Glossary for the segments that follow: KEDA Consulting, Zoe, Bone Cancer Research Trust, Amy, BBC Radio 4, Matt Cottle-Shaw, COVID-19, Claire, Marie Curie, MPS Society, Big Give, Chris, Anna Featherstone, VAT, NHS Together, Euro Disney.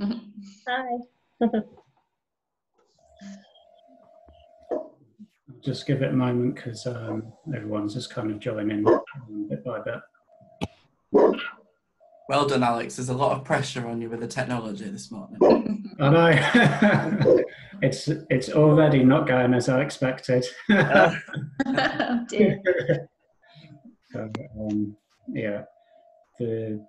Hi. Just give it a moment because everyone's just kind of joining bit by bit. Well done, Alex. There's a lot of pressure on you with the technology this morning. I know. It's already not going as I expected. Oh, dear. So, yeah, the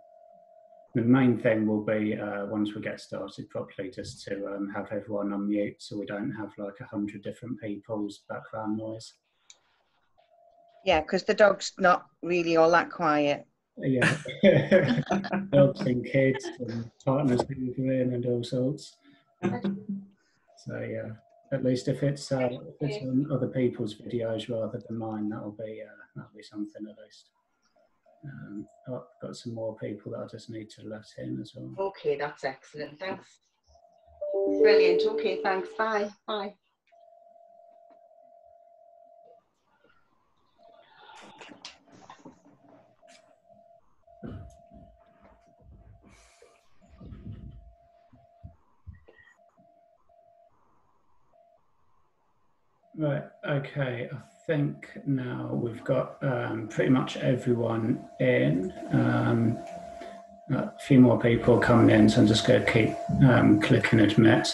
main thing will be once we get started properly, just to have everyone on mute so we don't have like 100 different people's background noise. Yeah, because the dog's not really all that quiet. Yeah, dogs and kids and partners in and all sorts. So yeah, at least if it's on other people's videos rather than mine, that'll be something at least. Oh, I've got some more people that I just need to let in as well. Okay, that's excellent. Thanks. Brilliant. Okay, thanks. Bye. Bye. Right, okay, I think now we've got pretty much everyone in. A few more people coming in, so I'm just going to keep clicking admit.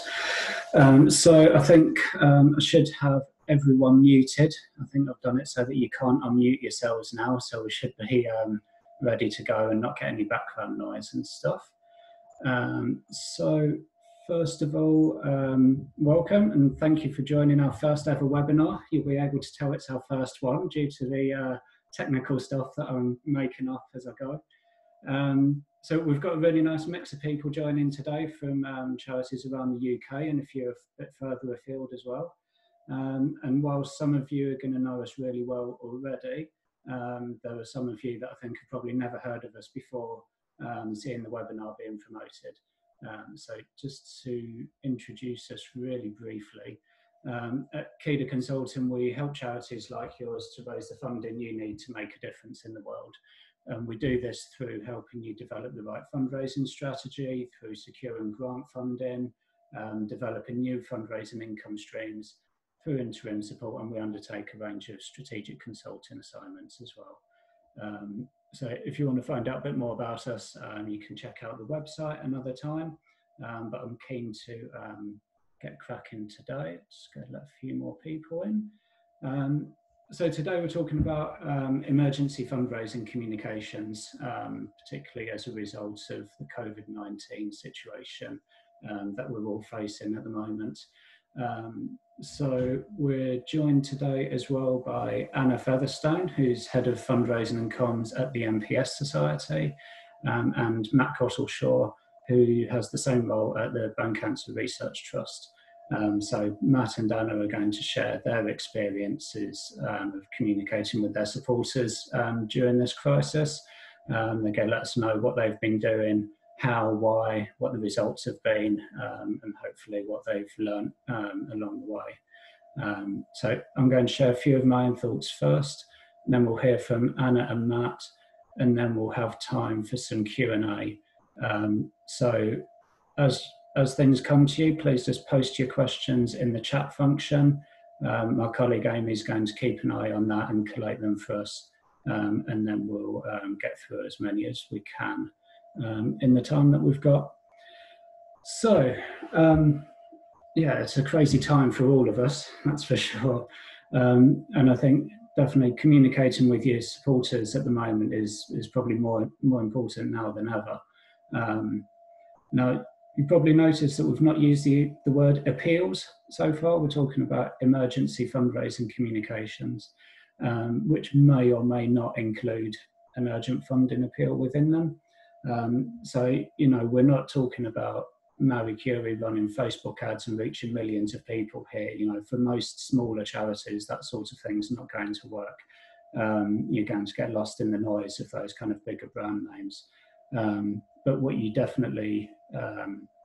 So I think I should have everyone muted. I think I've done it so that you can't unmute yourselves now, so we should be ready to go and not get any background noise and stuff. So first of all, welcome and thank you for joining our first ever webinar. You'll be able to tell it's our first one due to the technical stuff that I'm making up as I go. So we've got a really nice mix of people joining today from charities around the UK and a few a bit further afield as well. And while some of you are going to know us really well already, there are some of you that I think have probably never heard of us before seeing the webinar being promoted. So just to introduce us really briefly, at KEDA Consulting we help charities like yours to raise the funding you need to make a difference in the world. We do this through helping you develop the right fundraising strategy, through securing grant funding, developing new fundraising income streams, through interim support, and we undertake a range of strategic consulting assignments as well. So if you want to find out a bit more about us, you can check out the website another time, but I'm keen to get cracking today. Just going to let a few more people in. So today we're talking about emergency fundraising communications, particularly as a result of the COVID-19 situation that we're all facing at the moment. So we're joined today as well by Anna Featherstone, who's Head of Fundraising and Comms at the MPS Society, and Matt Cottle-Shaw, who has the same role at the Bone Cancer Research Trust. So Matt and Anna are going to share their experiences of communicating with their supporters during this crisis. They're going to let us know what they've been doing, how, why, what the results have been, and hopefully what they've learned along the way. So I'm going to share a few of my own thoughts first, and then we'll hear from Anna and Matt, and then we'll have time for some Q&A. So as things come to you, please just post your questions in the chat function. My colleague Amy is going to keep an eye on that and collate them for us, and then we'll get through as many as we can in the time that we've got. So yeah, it's a crazy time for all of us, that's for sure, and I think definitely communicating with your supporters at the moment is probably more important now than ever. Now you probably noticed that we've not used the word appeals so far. We're talking about emergency fundraising communications, which may or may not include an urgent funding appeal within them. So, you know, we're not talking about Marie Curie running Facebook ads and reaching millions of people here. You know, for most smaller charities, that sort of thing's not going to work. You're going to get lost in the noise of those kind of bigger brand names. But what you definitely,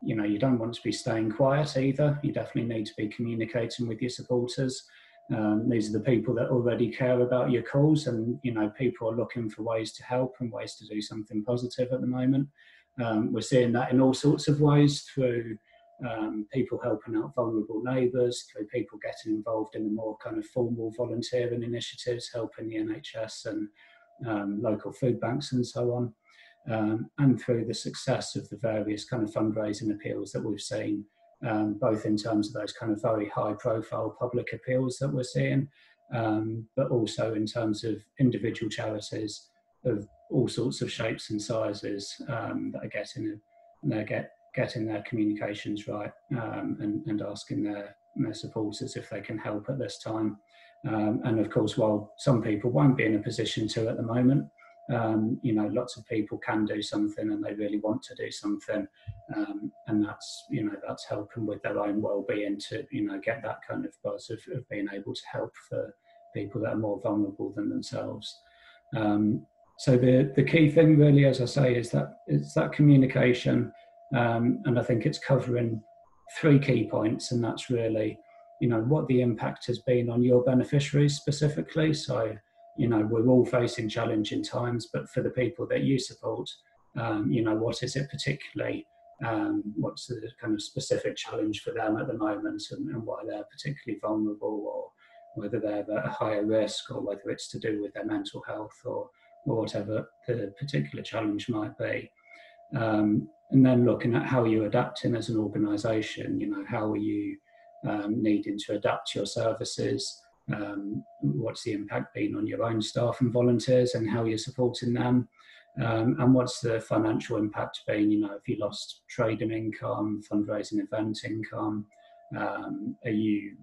you know, you don't want to be staying quiet either. You definitely need to be communicating with your supporters. These are the people that already care about your cause, and you know people are looking for ways to help and ways to do something positive at the moment. We're seeing that in all sorts of ways through people helping out vulnerable neighbours, through people getting involved in the more kind of formal volunteering initiatives, helping the NHS and local food banks and so on, and through the success of the various kind of fundraising appeals that we've seen, both in terms of those kind of very high profile public appeals that we're seeing, but also in terms of individual charities of all sorts of shapes and sizes that are getting their communications right, and asking their supporters if they can help at this time. And of course, while some people won't be in a position to at the moment, you know, lots of people can do something and they really want to do something, and that's, you know, that's helping with their own well-being to, you know, get that kind of buzz of being able to help for people that are more vulnerable than themselves. So the key thing really, as I say, is that it's that communication, and I think it's covering three key points, and that's really, you know, what the impact has been on your beneficiaries specifically. So, you know, we're all facing challenging times, but for the people that you support, you know, what is it particularly, what's the kind of specific challenge for them at the moment, and why they're particularly vulnerable, or whether they're at a higher risk, or whether it's to do with their mental health, or whatever the particular challenge might be. And then looking at how you're adapting as an organisation, you know, how are you needing to adapt your services, what's the impact been on your own staff and volunteers and how you're supporting them, and what's the financial impact been, you know, if you lost trading income, fundraising event income, are you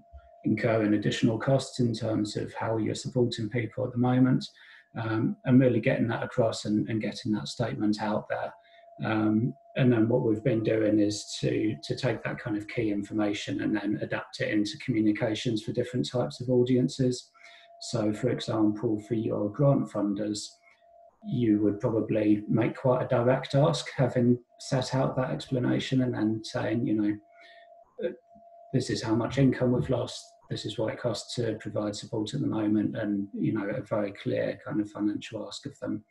incurring additional costs in terms of how you're supporting people at the moment, and really getting that across and getting that statement out there. And then what we've been doing is to take that kind of key information and then adapt it into communications for different types of audiences. So, for example, for your grant funders, you would probably make quite a direct ask, having set out that explanation and then saying, you know, this is how much income we've lost, this is what it costs to provide support at the moment, and, you know, a very clear kind of financial ask of them.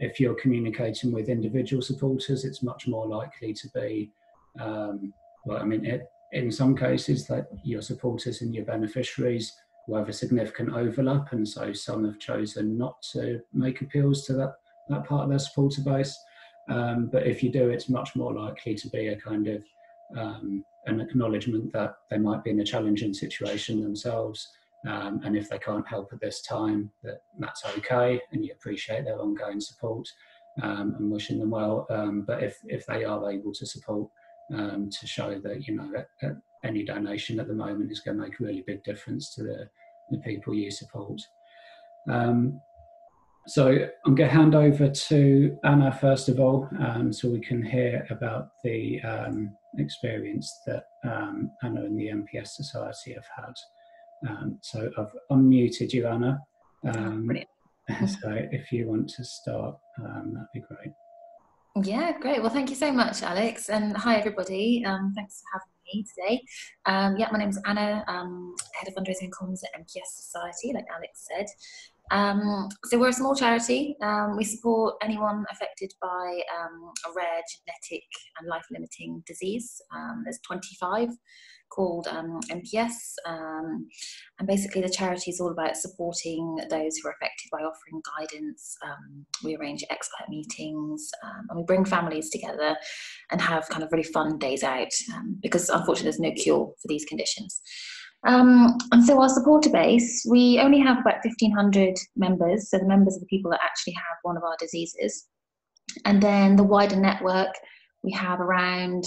If you're communicating with individual supporters, it's much more likely to be, well, I mean, in some cases that your supporters and your beneficiaries will have a significant overlap, and so some have chosen not to make appeals to that part of their supporter base. But if you do, it's much more likely to be a kind of an acknowledgement that they might be in a challenging situation themselves. And if they can't help at this time, that's okay, and you appreciate their ongoing support, and wishing them well. But if they are able to support, to show that, you know, that any donation at the moment is going to make a really big difference to the people you support. So I'm going to hand over to Anna first of all, so we can hear about the experience that Anna and the MPS Society have had. So I've unmuted you, Anna, so if you want to start, that'd be great. Yeah, great. Well, thank you so much, Alex, and hi everybody. Thanks for having me today. Yeah, my name's Anna, Head of Fundraising Comms at MPS Society, like Alex said. So we're a small charity. We support anyone affected by a rare genetic and life-limiting disease. There's 25 called MPS, and basically the charity is all about supporting those who are affected by offering guidance. We arrange expert meetings, and we bring families together and have kind of really fun days out, because unfortunately there's no cure for these conditions. And so our supporter base, we only have about 1,500 members, so the members are the people that actually have one of our diseases. And then the wider network, we have around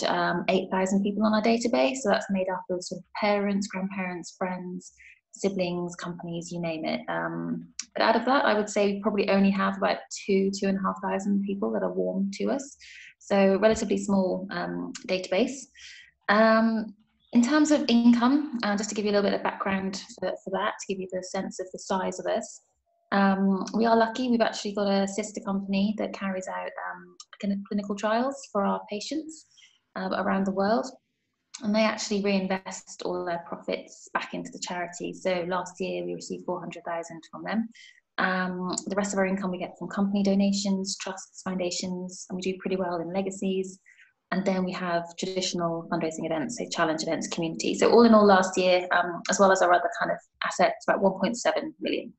8,000 people on our database, so that's made up of sort of parents, grandparents, friends, siblings, companies, you name it. But out of that, I would say we probably only have about 2,500 people that are warm to us, so relatively small database. In terms of income, just to give you a little bit of background for that, to give you the sense of the size of us, we are lucky. We've actually got a sister company that carries out clinical trials for our patients around the world, and they actually reinvest all their profits back into the charity. So last year we received 400,000 from them, The rest of our income we get from company donations, trusts, foundations, and we do pretty well in legacies. And then we have traditional fundraising events, so challenge events, community. So all in all last year, as well as our other kind of assets, about 1.7 million.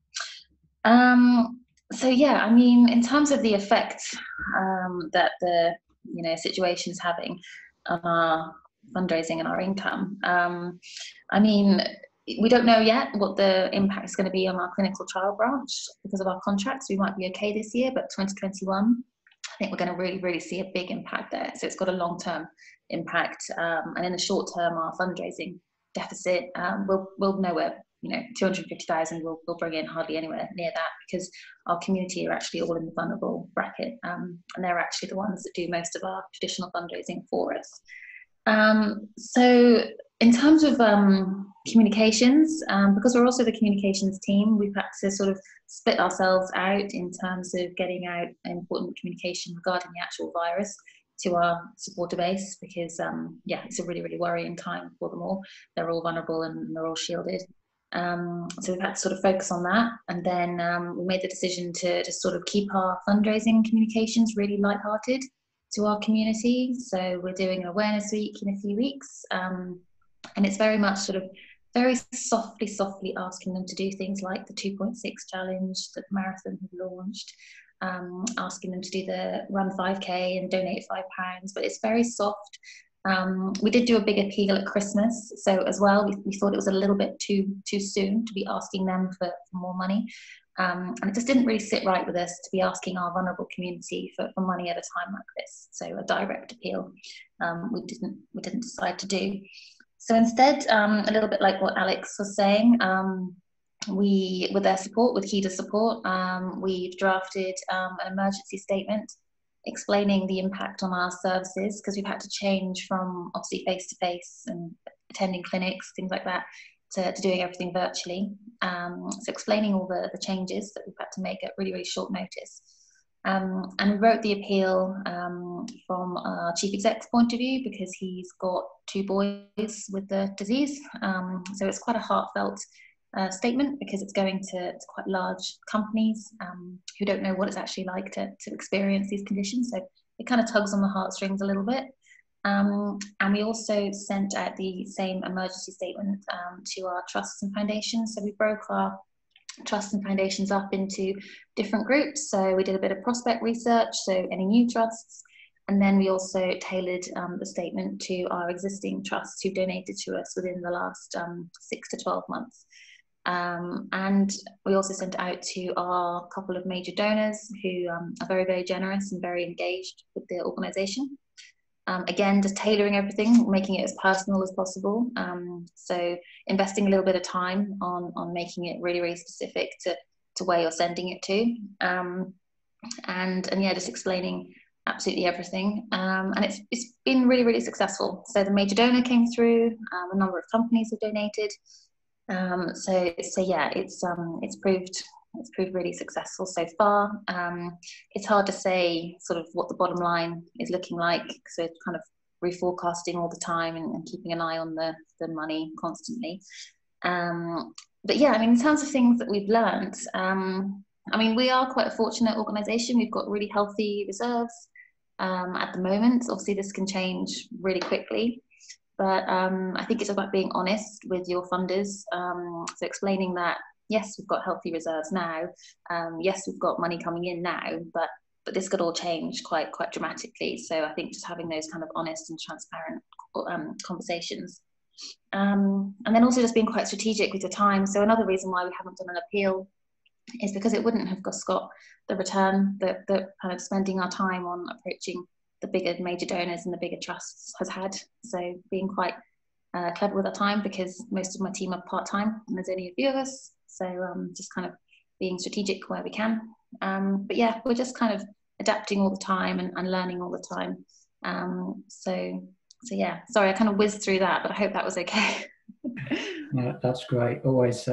So yeah, I mean, in terms of the effect that the situation is having on our fundraising and our income, I mean, we don't know yet what the impact is going to be on our clinical trial branch because of our contracts. We might be okay this year, but 2021, I think we're going to really, really see a big impact there. So it's got a long-term impact, and in the short term, our fundraising deficit will nowhere. 250,000 will bring in hardly anywhere near that because our community are actually all in the vulnerable bracket, and they're actually the ones that do most of our traditional fundraising for us. So in terms of communications, because we're also the communications team, we've had to sort of split ourselves out in terms of getting out important communication regarding the actual virus to our supporter base, because yeah, it's a really, really worrying time for them all. They're all vulnerable and they're all shielded. So we've had to sort of focus on that, and then we made the decision to just sort of keep our fundraising communications really lighthearted to our community. So we're doing an awareness week in a few weeks, and it's very much sort of very softly asking them to do things like the 2.6 challenge that the marathon had launched, asking them to do the run 5k and donate £5, but it's very soft. We did do a big appeal at Christmas, so as well we thought it was a little bit too soon to be asking them for more money, and it just didn't really sit right with us to be asking our vulnerable community for money at a time like this. So a direct appeal we didn't decide to do. So instead, a little bit like what Alex was saying, we, with their support, with KEDA's support, we've drafted an emergency statement explaining the impact on our services, because we've had to change from obviously face-to-face and attending clinics, things like that, to doing everything virtually. So explaining all the changes that we've had to make at really, really short notice. And we wrote the appeal from our chief exec's point of view, because he's got two boys with the disease. So it's quite a heartfelt statement, because it's going to quite large companies who don't know what it's actually like to experience these conditions, so it kind of tugs on the heartstrings a little bit. And we also sent out the same emergency statement to our trusts and foundations. So we broke our trusts and foundations up into different groups, so we did a bit of prospect research, so any new trusts, and then we also tailored the statement to our existing trusts who donated to us within the last 6 to 12 months. And we also sent it out to our couple of major donors who are very, very generous and very engaged with the organisation. Again, just tailoring everything, making it as personal as possible. So investing a little bit of time on making it really, really specific to where you're sending it to. And yeah, just explaining absolutely everything. And it's been really, really successful. So the major donor came through, a number of companies have donated. So yeah, it's proved really successful so far. It's hard to say sort of what the bottom line is looking like, because we're kind of reforecasting all the time and keeping an eye on the money constantly. But yeah, I mean, in terms of things that we've learned, I mean, we are quite a fortunate organisation. We've got really healthy reserves at the moment. Obviously, this can change really quickly. But I think it's about being honest with your funders. So explaining that, yes, we've got healthy reserves now. Yes, we've got money coming in now, but this could all change quite dramatically. So I think just having those kind of honest and transparent conversations. And then also just being quite strategic with your time. So another reason why we haven't done an appeal is because it wouldn't have just got the return that kind of spending our time on approaching the bigger major donors and the bigger trusts has had. So being quite clever with our time, because most of my team are part-time and there's only a few of us. So just kind of being strategic where we can. But yeah, we're just kind of adapting all the time and learning all the time. So yeah, sorry, I kind of whizzed through that, but I hope that was okay. Yeah, that's great. Always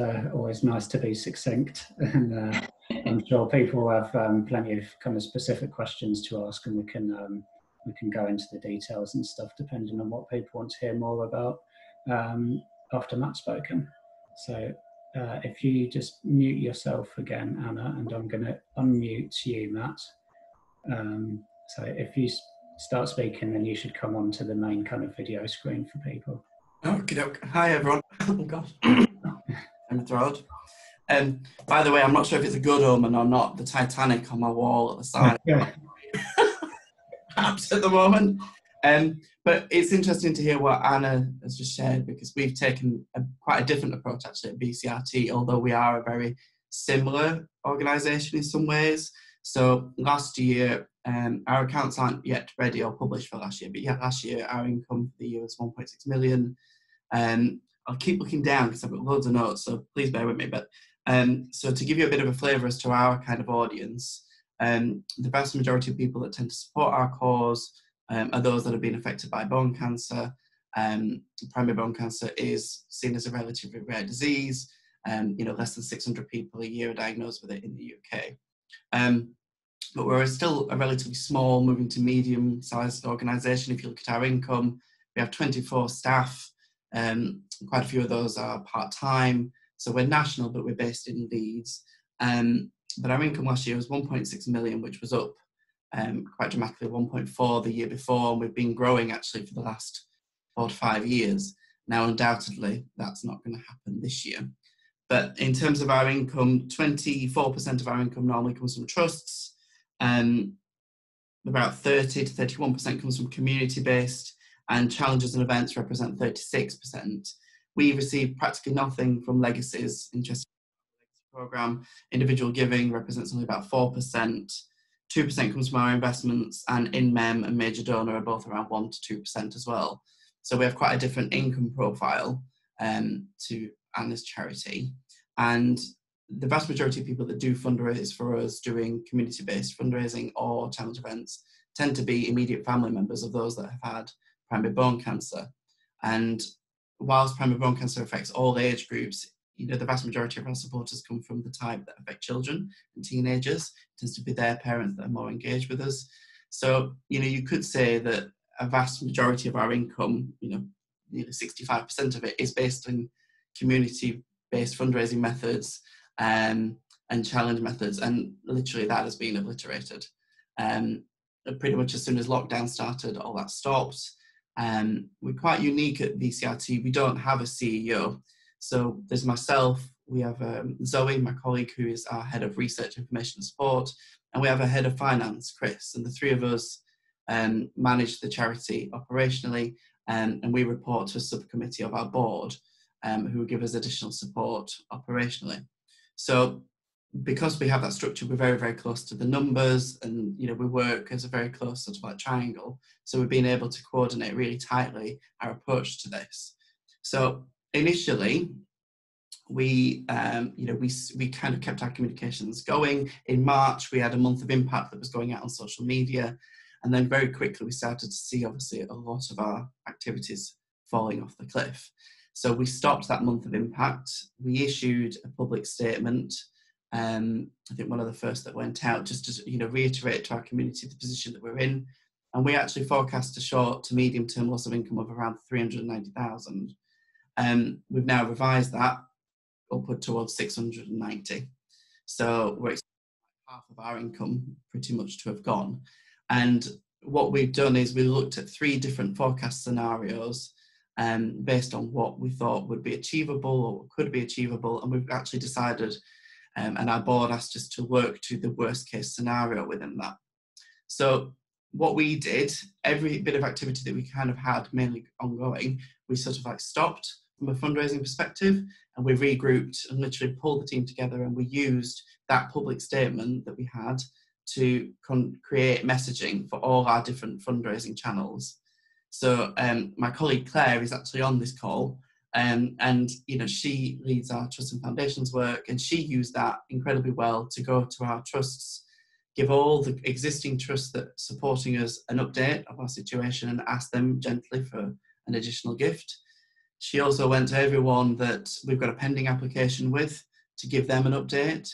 nice to be succinct, and I'm sure people have plenty of kind of specific questions to ask, and we can go into the details and stuff depending on what people want to hear more about after Matt's spoken. So If you just mute yourself again, Anna, and I'm going to unmute you, Matt. So if you start speaking, then you should come onto the main kind of video screen for people. Okey-doke. Hi, everyone. Oh, gosh. I'm thrilled. By the way, I'm not sure if it's a good omen or not, the Titanic on my wall at the side. Yeah. At the moment. But it's interesting to hear what Anna has just shared, because we've taken quite a different approach actually at BCRT, although we are a very similar organisation in some ways. So last year, our accounts aren't yet ready or published for last year, but yeah, last year our income for the year was 1.6 million. I'll keep looking down because I've got loads of notes, so please bear with me. But so to give you a bit of a flavour as to our kind of audience, the vast majority of people that tend to support our cause are those that have been affected by bone cancer. Primary bone cancer is seen as a relatively rare disease. You know, less than 600 people a year are diagnosed with it in the UK. But we're still a relatively small, moving to medium-sized organisation. If you look at our income, we have 24 staff. Quite a few of those are part-time, so we're national, but we're based in Leeds. But our income last year was 1.6 million, which was up quite dramatically, 1.4 the year before, and we've been growing actually for the last 4 to 5 years. Now, undoubtedly, that's not going to happen this year. But in terms of our income, 24% of our income normally comes from trusts, about 30 to 31% comes from community-based, and challenges and events represent 36%. We receive practically nothing from legacies. Interesting program. Individual giving represents only about 4%. 2% comes from our investments, and in-mem and major donor are both around 1 to 2% as well. So we have quite a different income profile to Anna's charity. And the vast majority of people that do fundraise for us doing community-based fundraising or challenge events tend to be immediate family members of those that have had primary bone cancer. And whilst primary bone cancer affects all age groups, you know, the vast majority of our supporters come from the type that affect children and teenagers. It tends to be their parents that are more engaged with us. So, you know, you could say that a vast majority of our income, you know, nearly 65% of it is based on community-based fundraising methods and challenge methods. And literally that has been obliterated. Pretty much as soon as lockdown started, all that stopped. We're quite unique at BCRT. We don't have a CEO. So there's myself, we have Zoe, my colleague, who is our head of research, information and support, and we have a head of finance, Chris, and the three of us manage the charity operationally, and we report to a subcommittee of our board who give us additional support operationally. So because we have that structure, we're very, very close to the numbers, and you know, we work as a very close sort of like triangle. So we've been able to coordinate really tightly our approach to this. So initially, we kind of kept our communications going. In March, we had a month of impact that was going out on social media, and then very quickly we started to see obviously a lot of our activities falling off the cliff. So we stopped that month of impact. We issued a public statement. I think one of the first that went out, just to, you know, reiterate to our community the position that we're in, and we actually forecast a short to medium term loss of income of around 390,000. We've now revised that upward towards 690. So we're expecting half of our income pretty much to have gone. And what we've done is we looked at 3 different forecast scenarios based on what we thought would be achievable or could be achievable. And we've actually decided, and our board asked us to work to the worst case scenario within that. So what we did, every bit of activity that we kind of had mainly ongoing, we sort of like stopped from a fundraising perspective, and we regrouped and literally pulled the team together, and we used that public statement that we had to create messaging for all our different fundraising channels. So my colleague Claire is actually on this call, and you know, she leads our trust and foundations work, and she used that incredibly well to go to our trusts, give all the existing trusts that are supporting us an update of our situation, and ask them gently for an additional gift. She also went to everyone that we've got a pending application with to give them an update.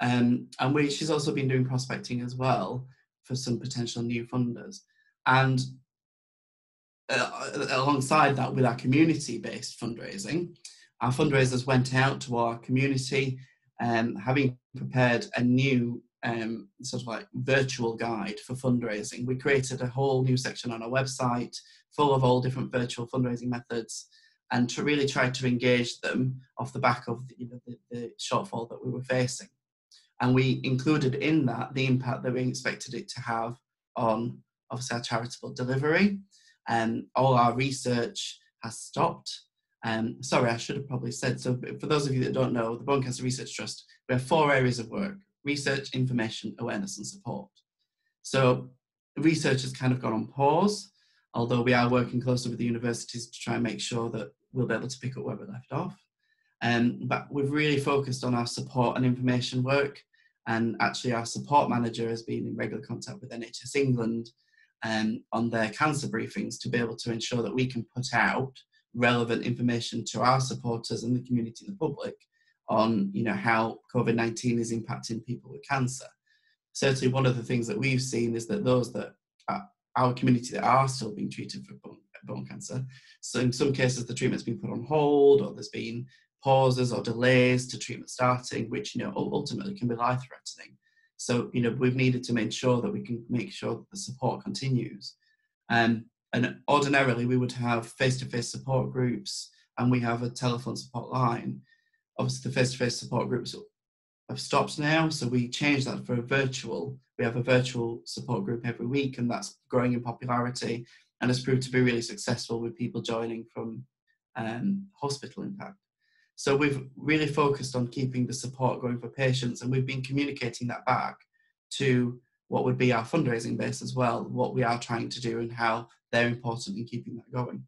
And she's also been doing prospecting as well for some potential new funders. And alongside that, with our community-based fundraising, Our fundraisers went out to our community, having prepared a new sort of like virtual guide for fundraising. We created a whole new section on our website full of all different virtual fundraising methods, and to really try to engage them off the back of the shortfall that we were facing. And we included in that the impact that we expected it to have on obviously our charitable delivery. All our research has stopped. Sorry, I should have probably said, so for those of you that don't know, the Bone Cancer Research Trust, we have 4 areas of work: research, information, awareness and support. So research has kind of gone on pause, although we are working closely with the universities to try and make sure that we'll be able to pick up where we left off. But we've really focused on our support and information work, and actually our support manager has been in regular contact with NHS England on their cancer briefings to be able to ensure that we can put out relevant information to our supporters and the community and the public on how COVID-19 is impacting people with cancer. Certainly one of the things that we've seen is that those that are our community that are still being treated for bone cancer, so in some cases the treatment's been put on hold, or there's been pauses or delays to treatment starting, which ultimately can be life-threatening. So we've needed to make sure that we can make sure that the support continues. And ordinarily we would have face-to-face support groups, and we have a telephone support line. Obviously the face-to-face support groups have stopped now, so we changed that for a virtual. We have a virtual support group every week, and that's growing in popularity and has proved to be really successful with people joining from hospital impact. So we've really focused on keeping the support going for patients, and we've been communicating that back to what would be our fundraising base as well, what we are trying to do and how they're important in keeping that going.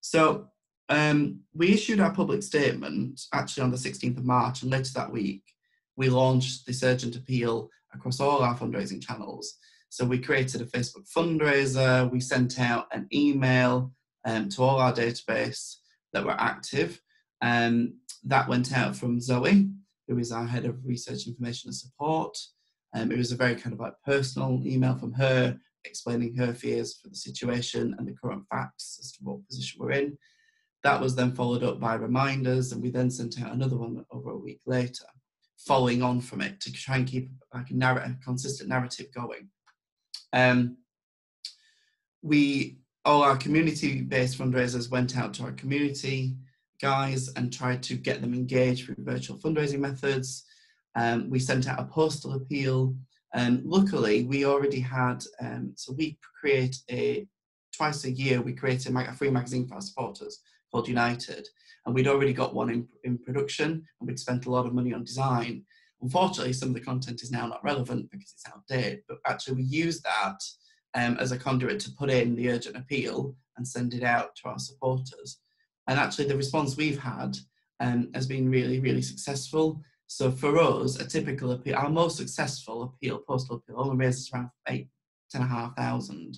So we issued our public statement actually on the 16th of March, and later that week we launched this urgent appeal across all our fundraising channels. So we created a Facebook fundraiser, we sent out an email to all our database that were active, and that went out from Zoe, who is our head of research, information and support. It was a very kind of like personal email from her, explaining her fears for the situation and the current facts as to what position we're in. That was then followed up by reminders, and we then sent out another one over a week later, following on from it to try and keep like a consistent narrative going. All our community-based fundraisers went out to our community guys and tried to get them engaged through virtual fundraising methods. We sent out a postal appeal. Luckily, we already had, so we create twice a year, we create a free magazine for our supporters called United. And we'd already got one in production, and we'd spent a lot of money on design. Unfortunately, some of the content is now not relevant because it's outdated, but actually we used that as a conduit to put in the urgent appeal and send it out to our supporters. And actually the response we've had has been really, really successful. So for us, a typical appeal, our most successful appeal, postal appeal, only raises around 8,500.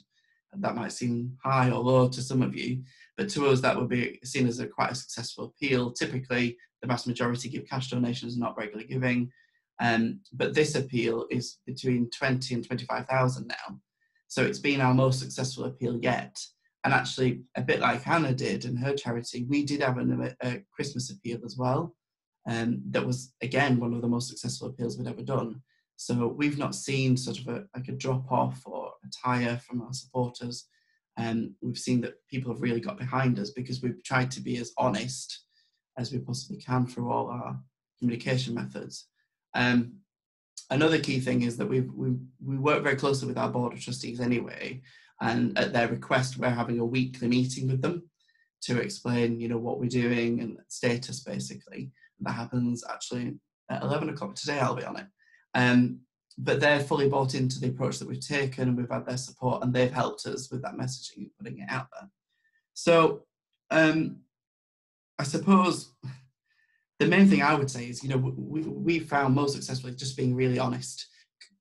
That might seem high or low to some of you, but to us that would be seen as quite a successful appeal. Typically, the vast majority give cash donations, not regularly giving, but this appeal is between 20 and 25,000 now. So it's been our most successful appeal yet. And actually, a bit like Anna did in her charity, we did have a Christmas appeal as well. That was, again, one of the most successful appeals we'd ever done. So we've not seen sort of a drop-off or a tire from our supporters. We've seen that people have really got behind us because we've tried to be as honest as we possibly can through all our communication methods. Another key thing is that we work very closely with our board of trustees anyway, and at their request, we're having a weekly meeting with them to explain, what we're doing and status, basically. That happens actually at 11 o'clock today, I'll be on it. But they're fully bought into the approach that we've taken, and we've had their support, and they've helped us with that messaging and putting it out there. So I suppose the main thing I would say is, we found most successfully just being really honest,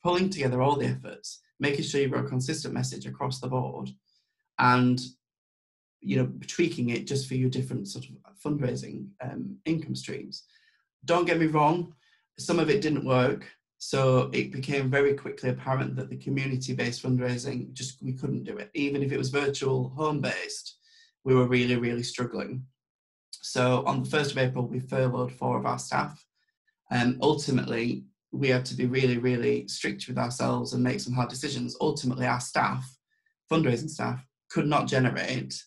pulling together all the efforts, making sure you've got a consistent message across the board, and tweaking it just for your different sort of fundraising income streams. Don't get me wrong, some of it didn't work. So it became very quickly apparent that the community-based fundraising, we couldn't do it. Even if it was virtual, home-based, we were really, really struggling. So on the 1st of April, we furloughed 4 of our staff. Ultimately, we had to be really, really strict with ourselves and make some hard decisions. Ultimately, our staff, fundraising staff, could not generate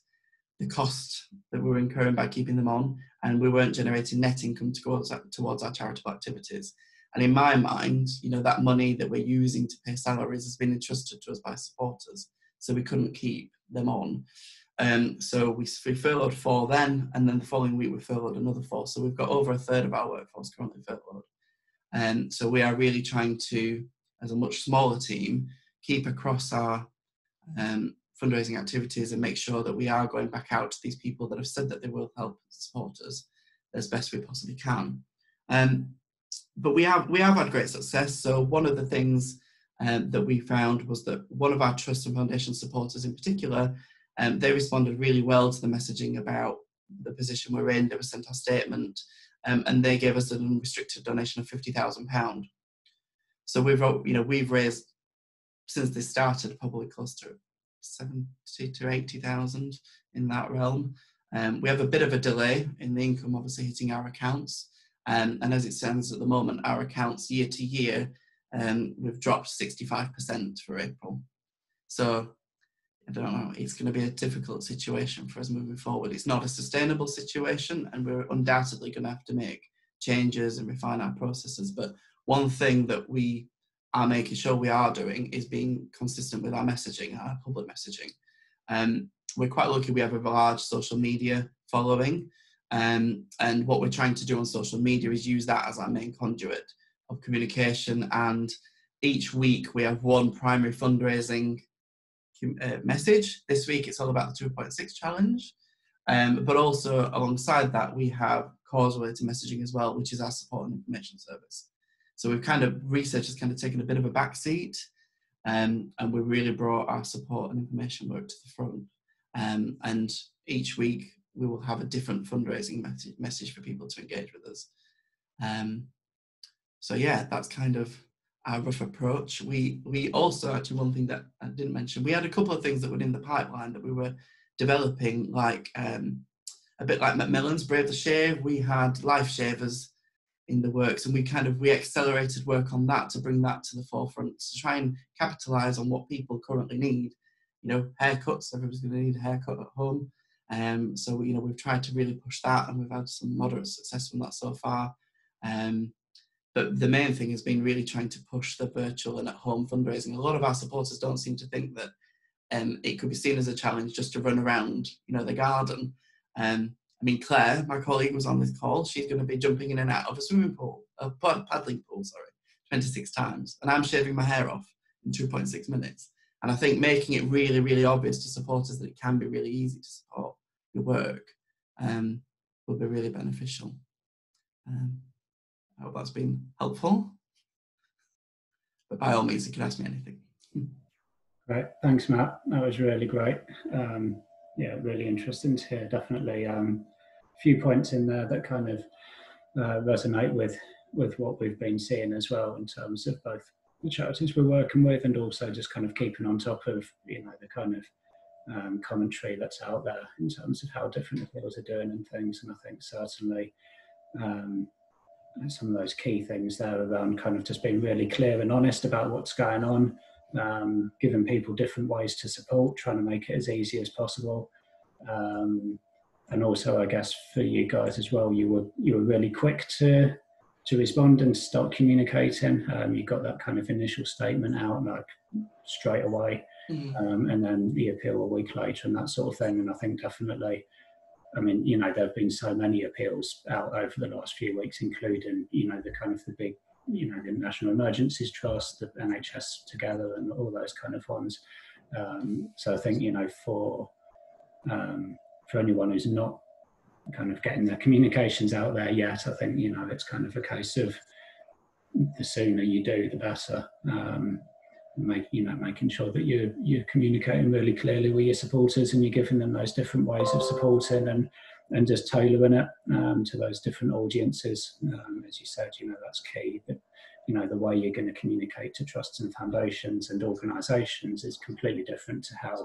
the cost that we were incurring by keeping them on, and we weren't generating net income towards our charitable activities. And in my mind, you know, that money that we're using to pay salaries has been entrusted to us by supporters, so we couldn't keep them on. So we furloughed 4 then, and then the following week we furloughed another 4. So we've got over a third of our workforce currently furloughed. And so we are really trying to, as a much smaller team, keep across our fundraising activities and make sure that we are going back out to these people that have said that they will help support us as best we possibly can. But we have had great success. So one of the things that we found was that one of our trust and foundation supporters in particular, they responded really well to the messaging about the position we're in. They were sent our statement, and they gave us an unrestricted donation of £50,000. So we've raised, since this started, probably close to 70 to 80,000 in that realm. We have a bit of a delay in the income obviously hitting our accounts, and as it stands at the moment, our accounts year to year, we've dropped 65% for April. So I don't know, it's going to be a difficult situation for us moving forward. It's not a sustainable situation, and we're undoubtedly going to have to make changes and refine our processes. But one thing that we are making sure we are doing is being consistent with our messaging, our public messaging. We're quite lucky we have a large social media following, and what we're trying to do on social media is use that as our main conduit of communication. And each week we have one primary fundraising message. This week it's all about the 2.6 challenge, but also alongside that we have cause related messaging as well, which is our support and information service. So we've kind of, research has kind of taken a bit of a back seat, and we really brought our support and information work to the front. And each week we will have a different fundraising message for people to engage with us. So yeah, that's kind of our rough approach. We also, actually one thing that I didn't mention, we had a couple of things that were in the pipeline that we were developing, like a bit like Macmillan's Brave the Shave. We had Life Shavers in the works, and we accelerated work on that to bring that to the forefront, to try and capitalise on what people currently need. You know, haircuts, everybody's going to need a haircut at home. So, you know, we've tried to really push that, and we've had some moderate success from that so far. But the main thing has been really trying to push the virtual and at-home fundraising. A lot of our supporters don't seem to think that it could be seen as a challenge just to run around, you know, the garden. I mean, Claire, my colleague, was on this call. She's going to be jumping in and out of a swimming pool, a paddling pool, sorry, 26 times. And I'm shaving my hair off in 2.6 minutes. And I think making it really, really obvious to supporters that it can be really easy to support your work will be really beneficial. I hope that's been helpful. But by all means, you can ask me anything. Great. Thanks, Matt. That was really great. Yeah, really interesting to hear, definitely. A few points in there that kind of resonate with what we've been seeing as well, in terms of both the charities we're working with and also just kind of keeping on top of, you know, the kind of commentary that's out there in terms of how different people are doing and things. And I think certainly some of those key things there around kind of just being really clear and honest about what's going on, giving people different ways to support, trying to make it as easy as possible. And also, I guess for you guys as well, you were really quick to respond and start communicating. You got that kind of initial statement out like straight away, and then the appeal a week later and that sort of thing. And I think definitely, I mean, you know, there have been so many appeals out over the last few weeks, including, you know, the kind of the big, you know, the National Emergencies Trust, the NHS Together, and all those kind of ones. So I think, you know, for anyone who's not kind of getting their communications out there yet, I think, you know, it's kind of a case of the sooner you do, the better. Making sure that you're communicating really clearly with your supporters, and you're giving them those different ways of supporting, and just tailoring it to those different audiences. As you said, you know, that's key. But, you know, the way you're going to communicate to trusts and foundations and organisations is completely different to how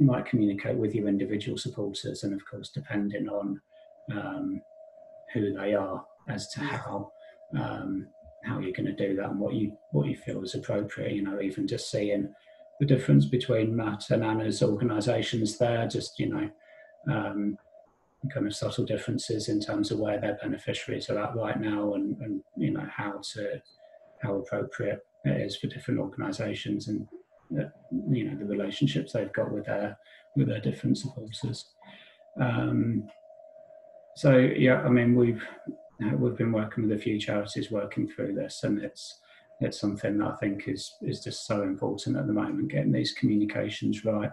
you might communicate with your individual supporters. And of course, depending on who they are as to how you're going to do that and what you feel is appropriate. You know, even just seeing the difference between Matt and Anna's organisations there, just, you know, kind of subtle differences in terms of where their beneficiaries are at right now, and you know, how appropriate it is for different organisations, and you know, the relationships they've got with their different supporters. So yeah, I mean, we've been working with a few charities working through this, and it's something that I think is just so important at the moment, getting these communications right.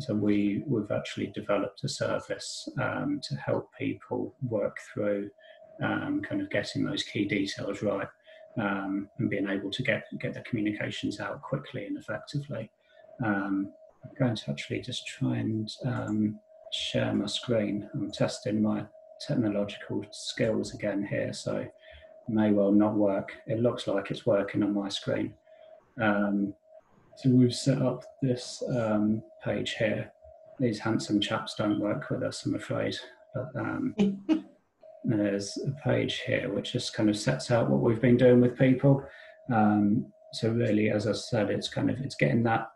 So we've actually developed a service to help people work through kind of getting those key details right, and being able to get the communications out quickly and effectively. I'm going to actually just try and share my screen. I'm testing my technological skills again here, so it may well not work. It looks like it's working on my screen. So we've set up this page here. These handsome chaps don't work with us, I'm afraid. But there's a page here which just kind of sets out what we've been doing with people. So really, as I said, it's getting that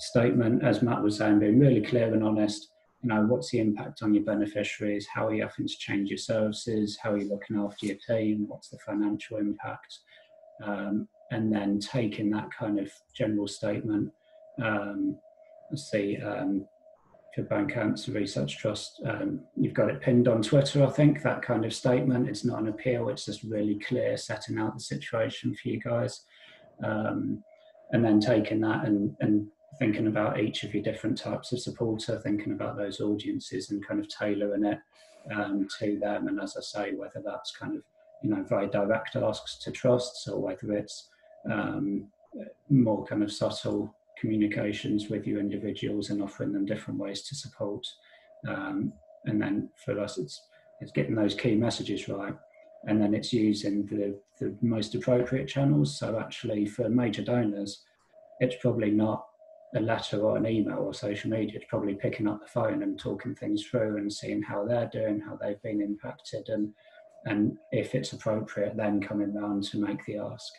statement, as Matt was saying, being really clear and honest. You know, what's the impact on your beneficiaries? How are you having to change your services? How are you looking after your team? What's the financial impact? And then taking that kind of general statement, let's see, for Bone Cancer Research Trust, you've got it pinned on Twitter, I think, that kind of statement. It's not an appeal, it's just really clear, setting out the situation for you guys. And then taking that and thinking about each of your different types of supporter, thinking about those audiences and kind of tailoring it to them. And as I say, whether that's kind of, you know, very direct asks to trusts, or whether it's more kind of subtle communications with your individuals and offering them different ways to support. And then for us, it's getting those key messages right, and then it's using the most appropriate channels. So actually for major donors, it's probably not a letter or an email or social media, it's probably picking up the phone and talking things through and seeing how they're doing, how they've been impacted, and if it's appropriate, then coming round to make the ask.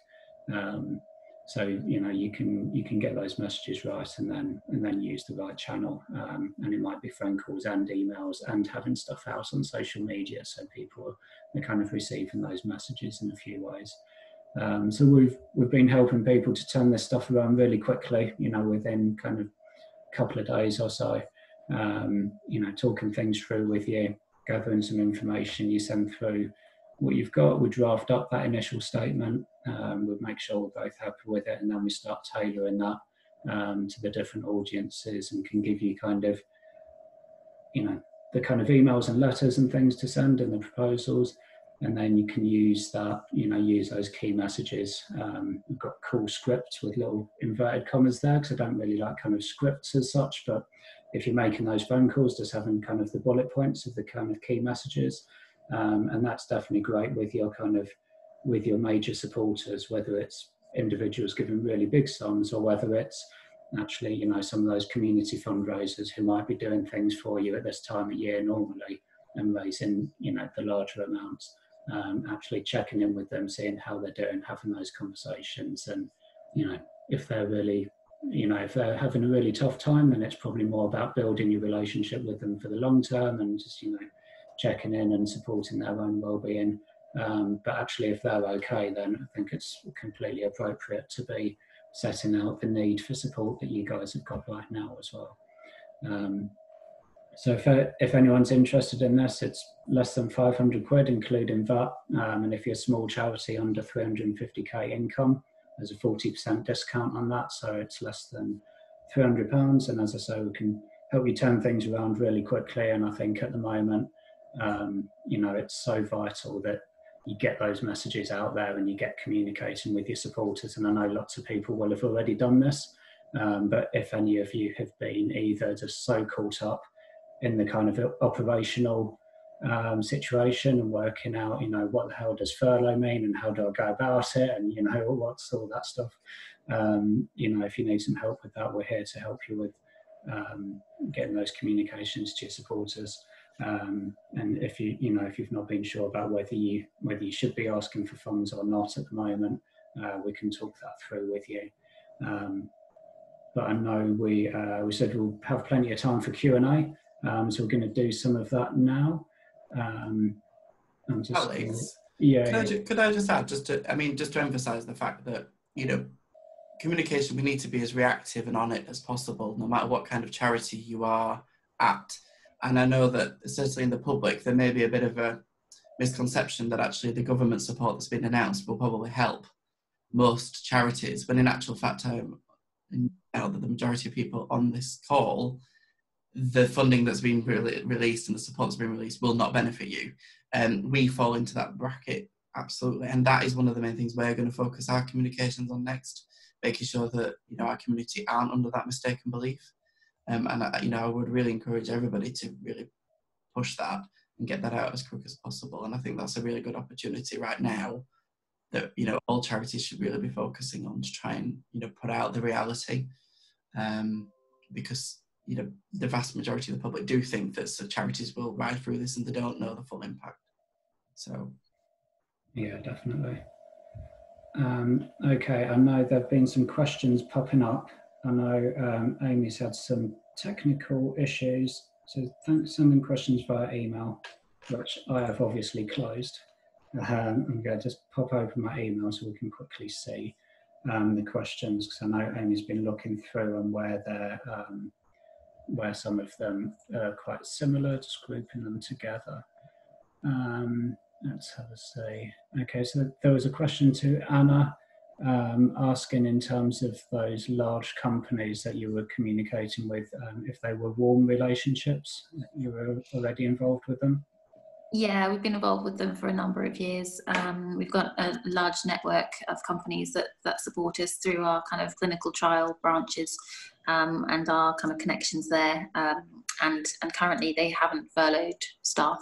So, you know, you can get those messages right, and then use the right channel. And it might be phone calls and emails and having stuff out on social media, so people are kind of receiving those messages in a few ways. So we've been helping people to turn this stuff around really quickly, you know, within kind of a couple of days or so, you know, talking things through with you, gathering some information, you send through what you've got, we draft up that initial statement, we'll make sure we're both happy with it, and then we start tailoring that to the different audiences, and can give you kind of, you know, the kind of emails and letters and things to send and the proposals. And then you can use that, you know, use those key messages. We've got cool scripts with little inverted commas there, because I don't really like kind of scripts as such, but if you're making those phone calls, just having kind of the bullet points of the kind of key messages. And that's definitely great with your kind of, with your major supporters, whether it's individuals giving really big sums, or whether it's actually, you know, some of those community fundraisers who might be doing things for you at this time of year normally and raising, you know, the larger amounts. Actually checking in with them, seeing how they're doing, having those conversations, and, you know, if they're really, you know, if they're having a really tough time, then it's probably more about building your relationship with them for the long term, and just, you know, checking in and supporting their own well-being. But actually, if they're okay, then I think it's completely appropriate to be setting out the need for support that you guys have got right now as well. So if anyone's interested in this, it's less than 500 quid, including VAT. And if you're a small charity under 350k income, there's a 40% discount on that. So it's less than £300. And as I say, we can help you turn things around really quickly. And I think at the moment, you know, it's so vital that you get those messages out there and you get communicating with your supporters. And I know lots of people will have already done this. But if any of you have been either just so caught up in the kind of operational situation and working out, you know, what the hell does furlough mean and how do I go about it, and, you know, what's all that stuff. You know, if you need some help with that, we're here to help you with getting those communications to your supporters. And if you've not been sure about whether you should be asking for funds or not at the moment, we can talk that through with you. But I know we said we'll have plenty of time for Q&A, so we're going to do some of that now. Alex, yeah. Could I just add, just to emphasise the fact that communication, we need to be as reactive and on it as possible, no matter what kind of charity you are at. And I know that certainly in the public, there may be a bit of a misconception that actually the government support that's been announced will probably help most charities, when in actual fact, now that the majority of people on this call, the funding that's been released and the support that's been released will not benefit you. And we fall into that bracket, absolutely. And that is one of the main things we're going to focus our communications on next, making sure that our community aren't under that mistaken belief. And I would really encourage everybody to really push that and get that out as quick as possible. And I think that's a really good opportunity right now that, all charities should really be focusing on, to try and, put out the reality. Because, the vast majority of the public do think that charities will ride through this and they don't know the full impact. So. Yeah, definitely. Okay, I know there've been some questions popping up. I know Amy's had some technical issues, so thanks for sending questions via email, which I have obviously closed. I'm going to just pop open my email so we can quickly see the questions, because I know Amy's been looking through and where some of them are quite similar, just grouping them together. Let's have a see. Okay, so there was a question to Anna, asking in terms of those large companies that you were communicating with, if they were warm relationships, you were already involved with them? Yeah, we've been involved with them for a number of years. We've got a large network of companies that support us through our kind of clinical trial branches, and our kind of connections there. And currently they haven't furloughed staff,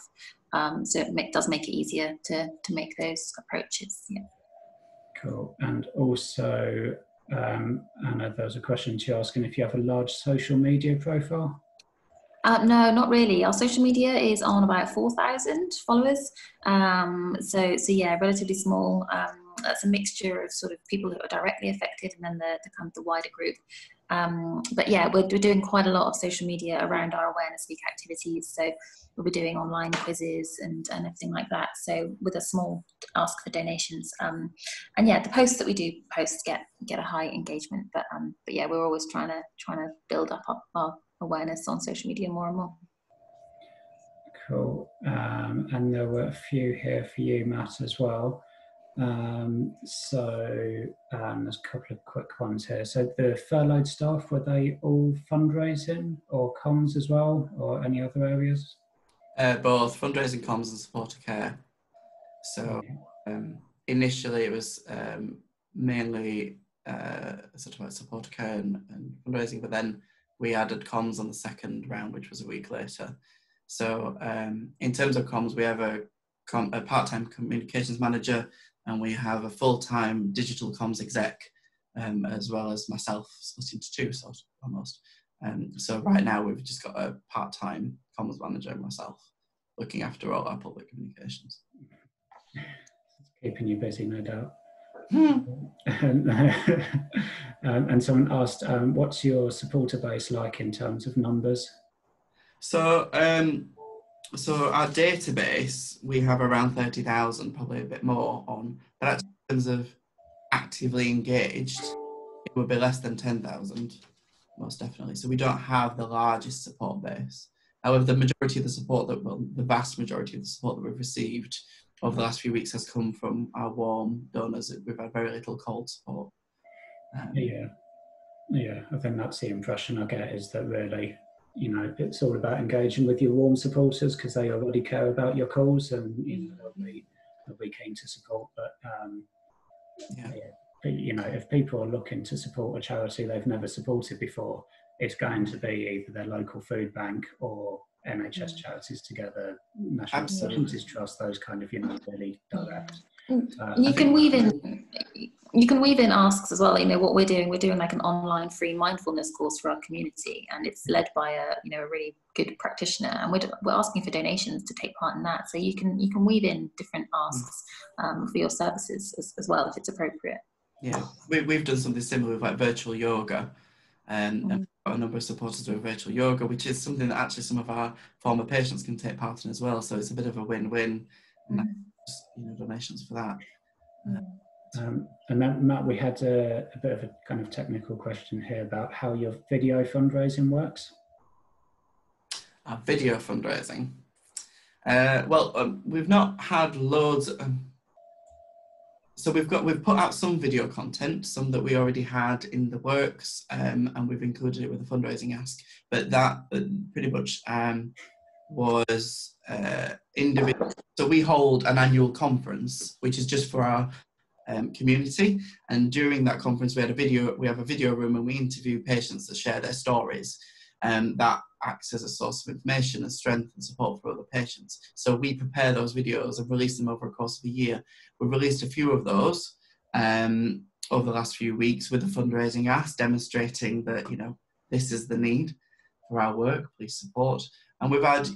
so it does make it easier to make those approaches, yeah. Cool. And also, Anna, there was a question to you asking if you have a large social media profile. No, not really. Our social media is on about 4,000 followers. So yeah, relatively small. That's a mixture of sort of people that are directly affected and then the kind of the wider group. But yeah, we're doing quite a lot of social media around our Awareness Week activities. So we'll be doing online quizzes and everything like that. So with a small ask for donations. And yeah, the posts that we do post get a high engagement. But yeah, we're always trying to build up our awareness on social media more and more. Cool. And there were a few here for you, Matt, as well. There's a couple of quick ones here. So the furloughed staff, were they all fundraising or comms as well, or any other areas? Both fundraising, comms and supporter care. So initially it was mainly sort of like supporter care and fundraising, but then we added comms on the second round, which was a week later. So in terms of comms, we have a part-time communications manager, and we have a full-time digital comms exec, as well as myself, split into two, sort of, almost. So right now we've just got a part-time comms manager and myself looking after all our public communications. Keeping you busy, no doubt. And someone asked, what's your supporter base like in terms of numbers? So so our database, we have around 30,000, probably a bit more on, but actually in terms of actively engaged, it would be less than 10,000, most definitely. So we don't have the largest support base. However, the vast majority of the support that we've received over the last few weeks has come from our warm donors. We've had very little cold support. Yeah, I think that's the impression I get, is that really, it's all about engaging with your warm supporters because they already care about your cause, and they'll be keen to support. But if people are looking to support a charity they've never supported before, it's going to be either their local food bank or NHS Charities Together, National Charities Trust, those kind of, really direct. You can weave in You can weave in asks as well. You know, what we're doing like an online free mindfulness course for our community, and it's led by a, you know, a really good practitioner, and we're asking for donations to take part in that. So you can weave in different asks for your services as well, if it's appropriate. Yeah, we've done something similar with like virtual yoga, and we've got a number of supporters doing virtual yoga, which is something that actually some of our former patients can take part in as well. So it's a bit of a win-win, you know, donations for that. And Matt, we had a bit of a kind of technical question here about how your video fundraising works. Our video fundraising. We've not had loads. So we've put out some video content, some that we already had in the works, and we've included it with a fundraising ask. But that pretty much was individual. So we hold an annual conference, which is just for our community, and during that conference we have a video room, and we interview patients that share their stories, and that acts as a source of information and strength and support for other patients. So we prepare those videos and release them over the course of a year. We've released a few of those over the last few weeks with a fundraising ask, demonstrating that, you know, this is the need for our work, please support, and we've had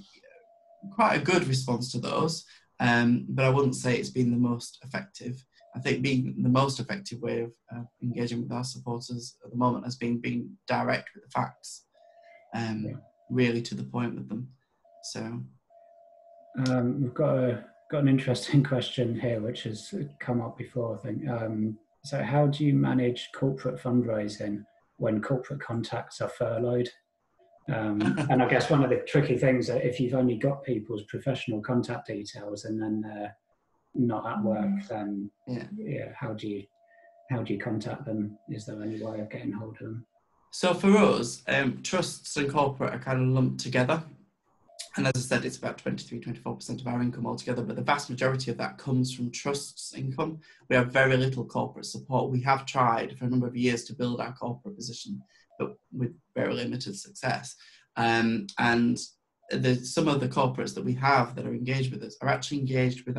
quite a good response to those, but I wouldn't say it's been the most effective. I think the most effective way of engaging with our supporters at the moment has been being direct with the facts, really to the point with them. So we've got an interesting question here, which has come up before, I think. So how do you manage corporate fundraising when corporate contacts are furloughed? And I guess one of the tricky things is if you've only got people's professional contact details and then not at work, then yeah, how do you contact them? Is there any way of getting hold of them? So for us, trusts and corporate are kind of lumped together, and as I said, it's about 23-24% of our income altogether, but the vast majority of that comes from trusts income. We have very little corporate support. We have tried for a number of years to build our corporate position, but with very limited success, and some of the corporates that we have that are engaged with us are actually engaged with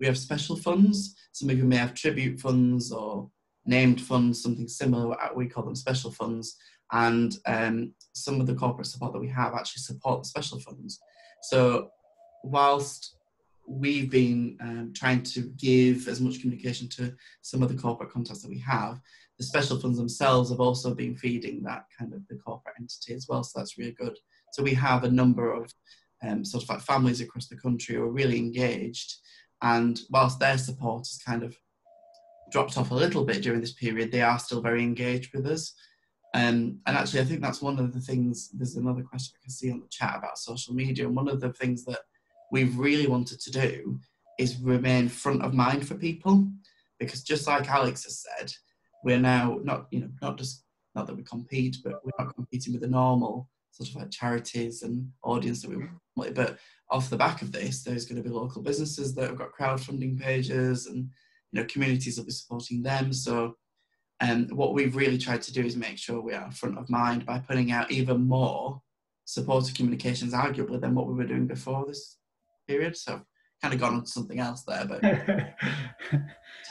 we have special funds. Some of you may have tribute funds or named funds, something similar. We call them special funds. And some of the corporate support that we have actually support the special funds. So whilst we've been trying to give as much communication to some of the corporate contacts that we have, the special funds themselves have also been feeding that kind of the corporate entity as well. So that's really good. So we have a number of sort of like families across the country who are really engaged. And whilst their support has kind of dropped off a little bit during this period, they are still very engaged with us. And actually, I think that's one of the things, there's another question I can see on the chat about social media. And one of the things that we've really wanted to do is remain front of mind for people, because just like Alex has said, we're now not that we compete, but we're not competing with the normal sort of like charities and audience that we want, but off the back of this, there's going to be local businesses that have got crowdfunding pages, and you know, communities will be supporting them. So what we've really tried to do is make sure we are front of mind by putting out even more supportive communications, arguably, than what we were doing before this period. So I've kind of gone on to something else there, but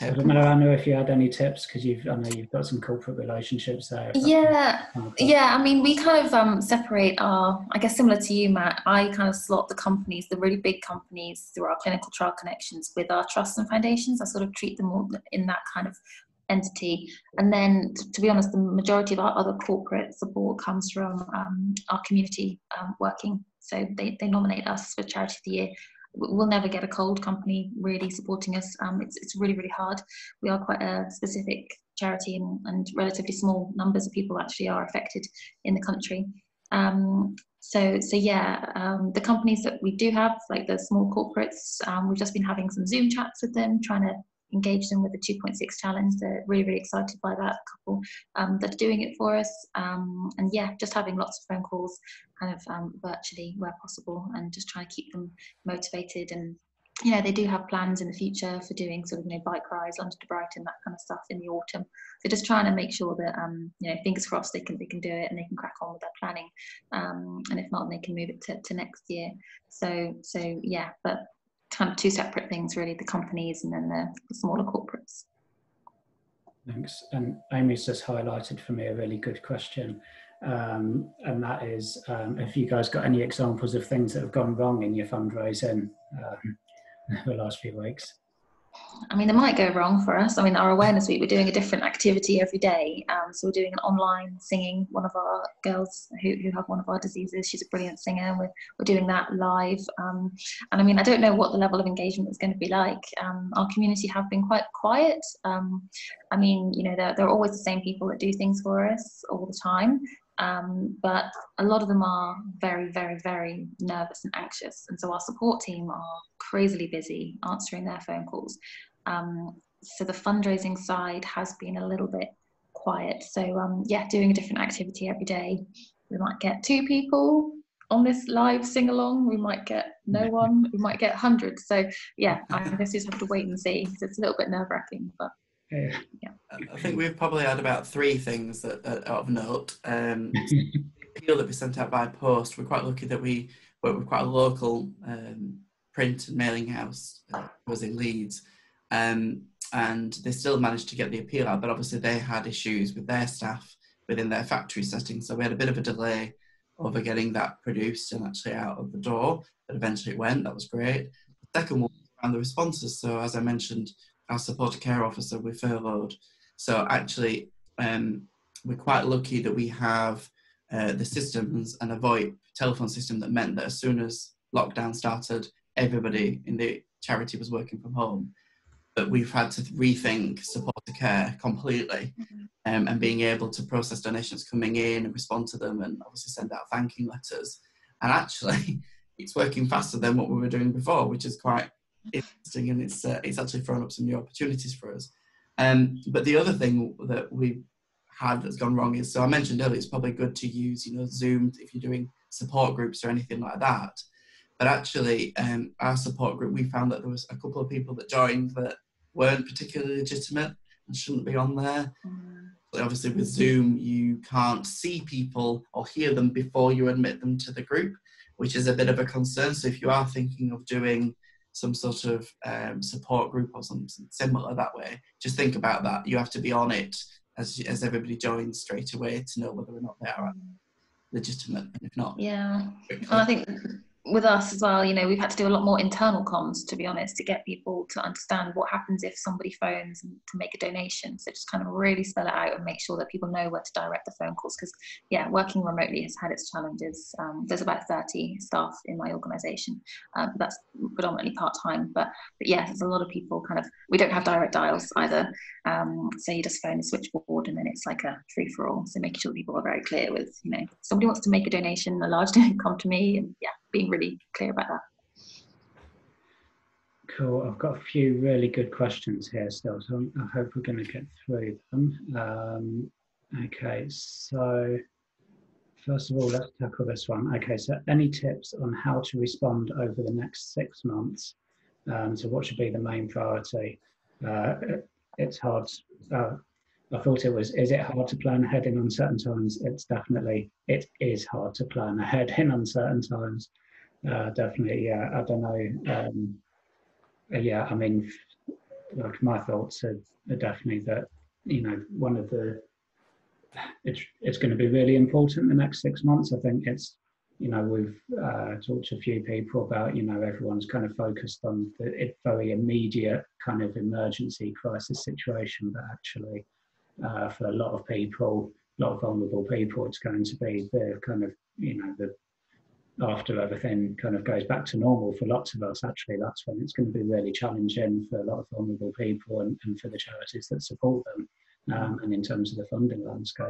I don't know, Anna, if you had any tips, because I know you've got some corporate relationships there. Yeah, I mean, we kind of separate our, I guess similar to you, Matt, I kind of slot the companies, the really big companies, through our clinical trial connections with our trusts and foundations. I sort of treat them all in that kind of entity, and then to be honest, the majority of our other corporate support comes from our community working. So they nominate us for Charity of the Year. We'll never get a cold company really supporting us. It's really, really hard. We are quite a specific charity, and relatively small numbers of people actually are affected in the country. The companies that we do have, like the small corporates, we've just been having some Zoom chats with them, trying to engage them with the 2.6 challenge. They're really, really excited by that couple that are doing it for us. And yeah, just having lots of phone calls kind of virtually where possible, and just trying to keep them motivated. And, you know, they do have plans in the future for doing sort of, you know, bike rides, London to Brighton, that kind of stuff in the autumn. So just trying to make sure that, you know, fingers crossed they can do it, and they can crack on with their planning. And if not, they can move it to next year. So yeah, but kind of two separate things really, the companies and then the smaller corporates. Thanks. And Amy's just highlighted for me a really good question. And that is, if you guys got any examples of things that have gone wrong in your fundraising over the last few weeks? I mean, they might go wrong for us. I mean, our awareness week, we're doing a different activity every day. So we're doing an online singing. One of our girls who have one of our diseases, she's a brilliant singer, and we're doing that live. And I mean, I don't know what the level of engagement is going to be like. Our community have been quite quiet. I mean, you know, there are always the same people that do things for us all the time. But a lot of them are very, very, very nervous and anxious. And so our support team are crazily busy answering their phone calls. So the fundraising side has been a little bit quiet. So yeah, doing a different activity every day. We might get 2 people on this live sing-along. We might get no one. We might get hundreds. So yeah, I guess you just have to wait and see. So it's a little bit nerve-wracking, but. Yeah. I think we've probably had about 3 things that are of note. Appeal that we sent out by post. We're quite lucky that we work with quite a local print and mailing house was in Leeds, and they still managed to get the appeal out, but obviously they had issues with their staff within their factory setting, so we had a bit of a delay over getting that produced and actually out of the door, but eventually it went. That was great. The second one was around the responses. So as I mentioned, our supported care officer we furloughed, so actually we're quite lucky that we have the systems and a VoIP telephone system that meant that as soon as lockdown started, everybody in the charity was working from home. But we've had to rethink supported care completely, and being able to process donations coming in and respond to them, and obviously send out thanking letters, and actually it's working faster than what we were doing before, which is quite interesting, and it's actually thrown up some new opportunities for us. But the other thing that we've had that's gone wrong is, so I mentioned earlier, it's probably good to use, you know, Zoom if you're doing support groups or anything like that. But actually, our support group, we found that there was a couple of people that joined that weren't particularly legitimate and shouldn't be on there. But obviously with Zoom, you can't see people or hear them before you admit them to the group, which is a bit of a concern. So if you are thinking of doing some sort of support group or something similar that way, just think about that. You have to be on it as everybody joins straight away to know whether or not they are legitimate, and if not. Yeah, and I think with us as well, you know, we've had to do a lot more internal comms, to be honest, to get people to understand what happens if somebody phones and to make a donation. So just kind of really spell it out and make sure that people know where to direct the phone calls, because yeah, working remotely has had its challenges. There's about 30 staff in my organisation, that's predominantly part-time, but yeah, there's a lot of people kind of, we don't have direct dials either, so you just phone a switchboard and then it's like a free-for-all. So making sure people are very clear with, you know, somebody wants to make a donation, a large donation, come to me, and yeah, being really clear about that. Cool. I've got a few really good questions here still, so I hope we're going to get through them. Okay, so first of all, let's tackle this one. Okay, so any tips on how to respond over the next 6 months? So what should be the main priority? It's hard. I thought it was, is it hard to plan ahead in uncertain times? It's definitely, it is hard to plan ahead in uncertain times. Definitely, yeah. I don't know. Yeah, I mean, like my thoughts are definitely that, you know, one of the, it's going to be really important the next 6 months. I think it's, you know, we've talked to a few people about, you know, everyone's kind of focused on the very immediate kind of emergency crisis situation, but actually for a lot of people, a lot of vulnerable people, it's going to be the kind of, you know, the after everything kind of goes back to normal for lots of us, actually that's when it's going to be really challenging for a lot of vulnerable people and for the charities that support them, and in terms of the funding landscape.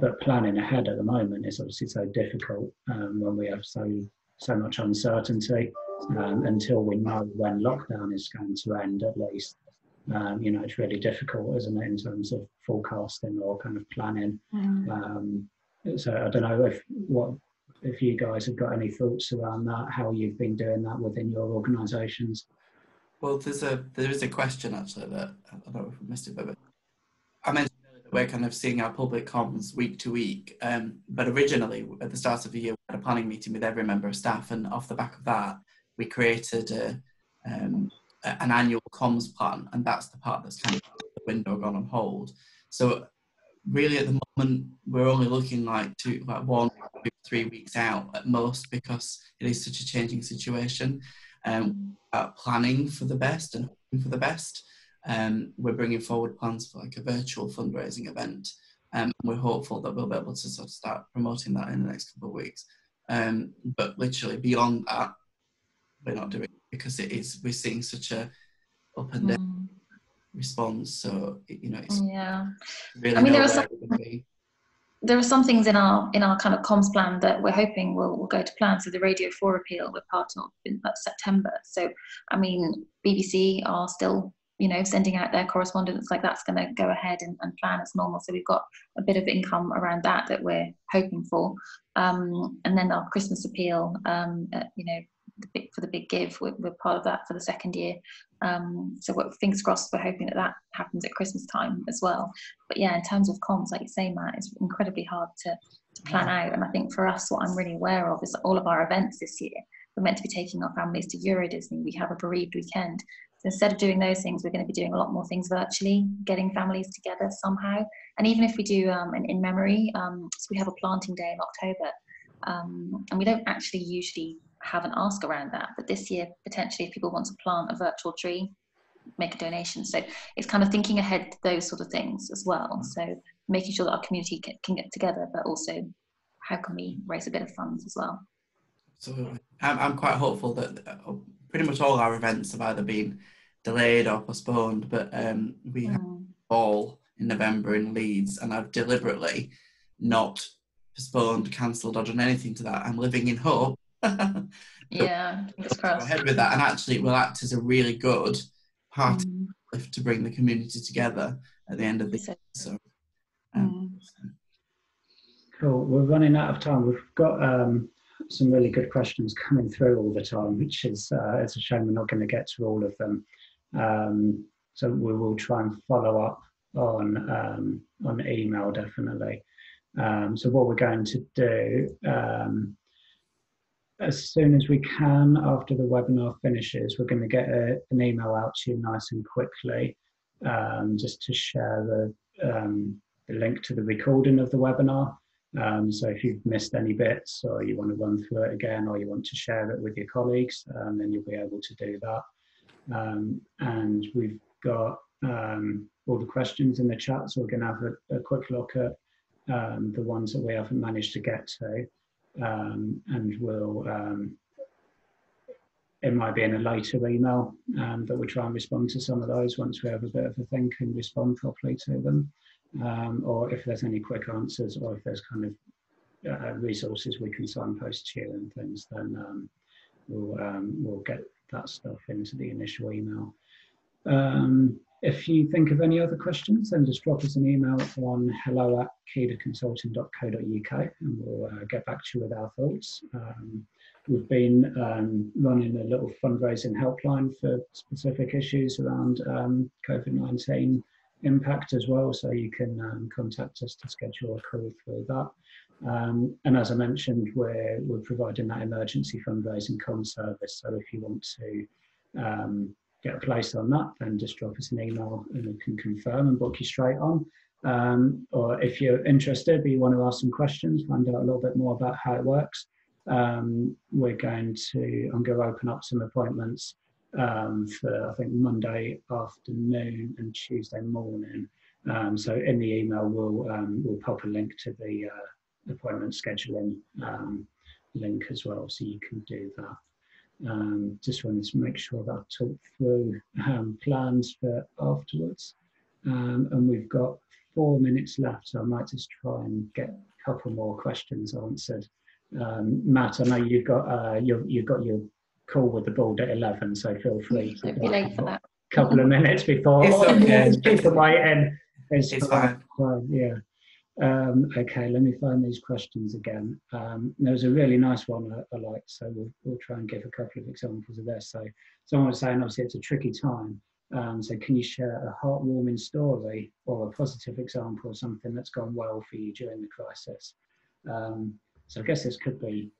But planning ahead at the moment is obviously so difficult when we have so much uncertainty until we know when lockdown is going to end, at least. You know, it's really difficult, isn't it, in terms of forecasting or kind of planning. So I don't know if you guys have got any thoughts around that, how you've been doing that within your organisations. Well, there is a question actually that I don't know if we missed it, but I mentioned earlier that we're kind of seeing our public comms week to week. But originally at the start of the year, we had a planning meeting with every member of staff, and off the back of that, we created an annual comms plan, and that's the part that's kind of the window gone on hold. So really at the moment we're only looking like two, like 1 to 3 weeks out at most, because it is such a changing situation. Planning for the best and hoping for the best. We're bringing forward plans for like a virtual fundraising event, and we're hopeful that we'll be able to sort of start promoting that in the next couple of weeks. But literally beyond that, we're not doing it, because it is, we're seeing such a up and down response. So you know, it's really, I mean, there are some things in our kind of comms plan that we're hoping will go to plan. So the Radio 4 appeal we're part of in September. So I mean, BBC are still, you know, sending out their correspondence, like that's going to go ahead and plan as normal. So we've got a bit of income around that we're hoping for. And then our Christmas appeal, you know, for the Big Give, we're part of that for the second year. So fingers crossed, we're hoping that happens at Christmas time as well. But yeah, in terms of comms, like you say, Matt, it's incredibly hard to plan out. And I think for us, what I'm really aware of is that all of our events this year, we're meant to be taking our families to Euro Disney. We have a bereaved weekend. So instead of doing those things, we're going to be doing a lot more things virtually, getting families together somehow. And even if we do an in memory, so we have a planting day in October, and we don't actually usually have an ask around that. But this year, potentially, if people want to plant a virtual tree, make a donation. So it's kind of thinking ahead to those sort of things as well. So making sure that our community can get together, but also how can we raise a bit of funds as well. So I'm quite hopeful that pretty much all our events have either been delayed or postponed, but we have a ball in November in Leeds, and I've deliberately not postponed, cancelled or done anything to that. I'm living in hope. Yeah, fingers crossed. Go ahead with that, and actually it will act as a really good part to bring the community together at the end of the year. So, cool, we're running out of time. We've got some really good questions coming through all the time, which is it's a shame we're not going to get to all of them. So we will try and follow up on email, definitely. So what we're going to do, as soon as we can after the webinar finishes, we're going to get an email out to you nice and quickly, just to share the link to the recording of the webinar. So if you've missed any bits, or you want to run through it again, or you want to share it with your colleagues, then you'll be able to do that. And we've got all the questions in the chat, so we're going to have a quick look at the ones that we haven't managed to get to, and we'll it might be in a later email that we'll try and respond to some of those once we have a bit of a think and respond properly to them. Or if there's any quick answers, or if there's kind of resources we can signpost to you and things, then we'll get that stuff into the initial email. If you think of any other questions, then just drop us an email on hello@kedaconsulting.co.uk, and we'll get back to you with our thoughts. We've been running a little fundraising helpline for specific issues around COVID-19 impact as well, so you can contact us to schedule a call through that. And as I mentioned, we're providing that emergency fundraising comm service, so if you want to get a place on that, then just drop us an email and we can confirm and book you straight on. Or if you're interested but you want to ask some questions, find out a little bit more about how it works, I'm going to open up some appointments for I think Monday afternoon and Tuesday morning. So in the email we'll pop a link to the appointment scheduling link as well, so you can do that. Just wanted to make sure that I talked through plans for afterwards, and we've got 4 minutes left, so I might just try and get a couple more questions answered. Matt, I know you've got your call with the board at 11, so feel free. Don't be late for that. A couple of minutes before. People waiting. It's fine. Yeah. Okay, let me find these questions again. There was a really nice one I liked, so we'll try and give a couple of examples of this. So someone was saying, obviously it's a tricky time. So can you share a heartwarming story or a positive example of something that's gone well for you during the crisis? So I guess this could be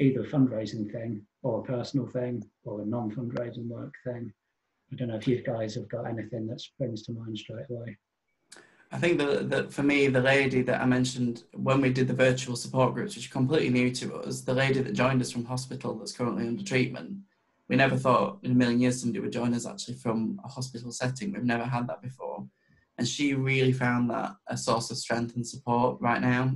either a fundraising thing, or a personal thing, or a non-fundraising work thing. I don't know if you guys have got anything that springs to mind straight away. I think that for me, the lady that I mentioned when we did the virtual support groups, which is completely new to us, the lady that joined us from hospital that's currently under treatment, we never thought in a million years somebody would join us actually from a hospital setting. We've never had that before. And she really found that a source of strength and support right now.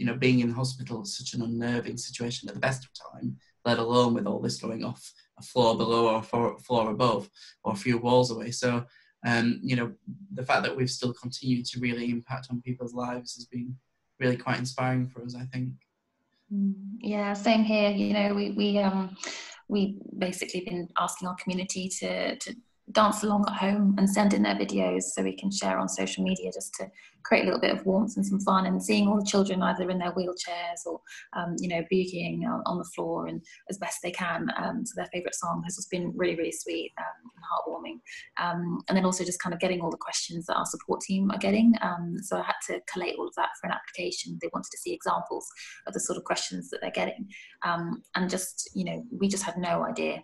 You know, being in hospital is such an unnerving situation at the best of time, let alone with all this going off a floor below or a floor above or a few walls away. So, you know, the fact that we've still continued to really impact on people's lives has been really quite inspiring for us, I think. Yeah, same here. You know, we basically been asking our community to dance along at home and send in their videos so we can share on social media, just to create a little bit of warmth and some fun, and seeing all the children either in their wheelchairs or you know, boogieing on the floor and as best they can to their favourite song has just been really, really sweet and heartwarming, and then also just kind of getting all the questions that our support team are getting, so I had to collate all of that for an application. They wanted to see examples of the sort of questions that they're getting, and just, you know, we just had no idea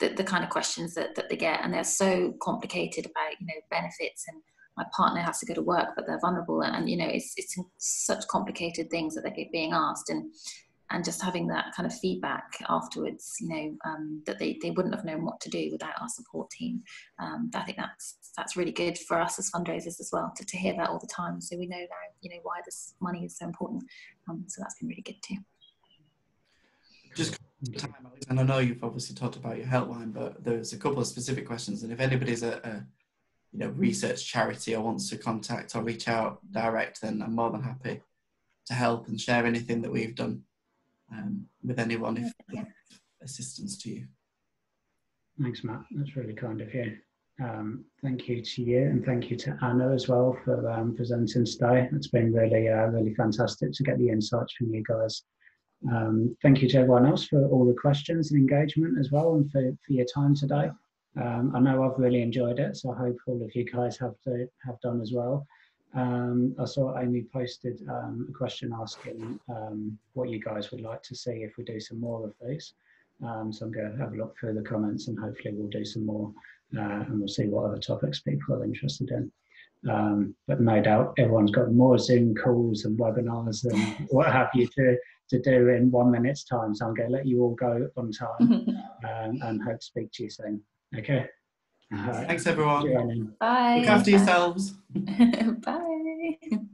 the kind of questions that they get, and they're so complicated about, you know, benefits, and my partner has to go to work but they're vulnerable, and you know, it's such complicated things that they get being asked, and just having that kind of feedback afterwards, you know, that they wouldn't have known what to do without our support team. I think that's really good for us as fundraisers as well, to hear that all the time, so we know now, you know, why this money is so important, so that's been really good too. Just time, and I know you've obviously talked about your helpline, but there's a couple of specific questions, and if anybody's a you know, research charity or wants to contact or reach out direct, then I'm more than happy to help and share anything that we've done with anyone if assistance to you. Thanks, Matt, that's really kind of you. Thank you to you, and thank you to Anna as well for presenting today. It's been really really fantastic to get the insights from you guys. Thank you to everyone else for all the questions and engagement as well, and for your time today. I know I've really enjoyed it, so I hope all of you guys have done as well. I saw Amy posted a question asking what you guys would like to see if we do some more of these. So I'm going to have a look through the comments, and hopefully we'll do some more, and we'll see what other topics people are interested in. But no doubt everyone's got more Zoom calls and webinars and what have you to do in 1 minute's time, so I'm going to let you all go on time, and hope to speak to you soon. Okay. Thanks everyone. Bye. Look after yourselves. Bye.